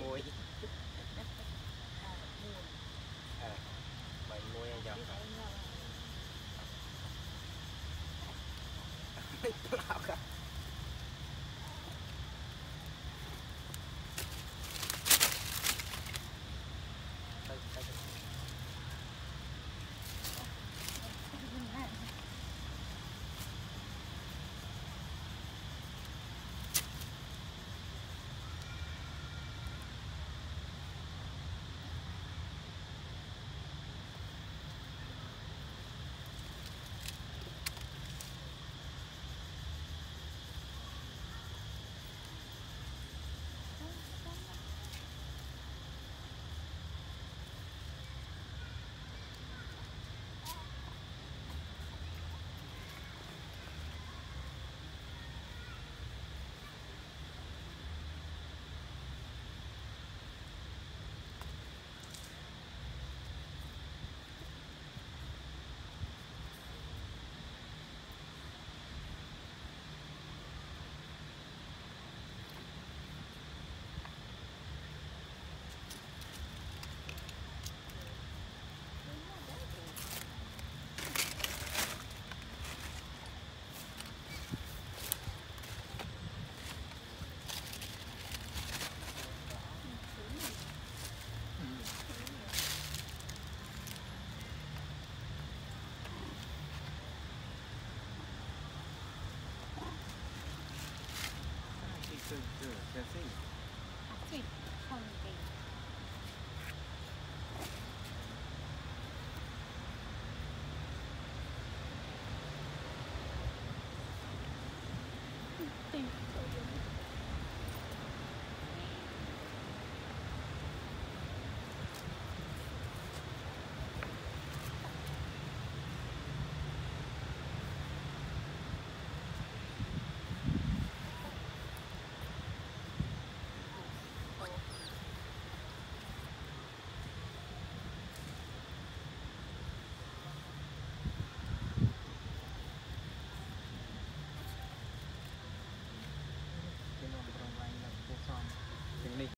Môi bảy môi anh dòng mấy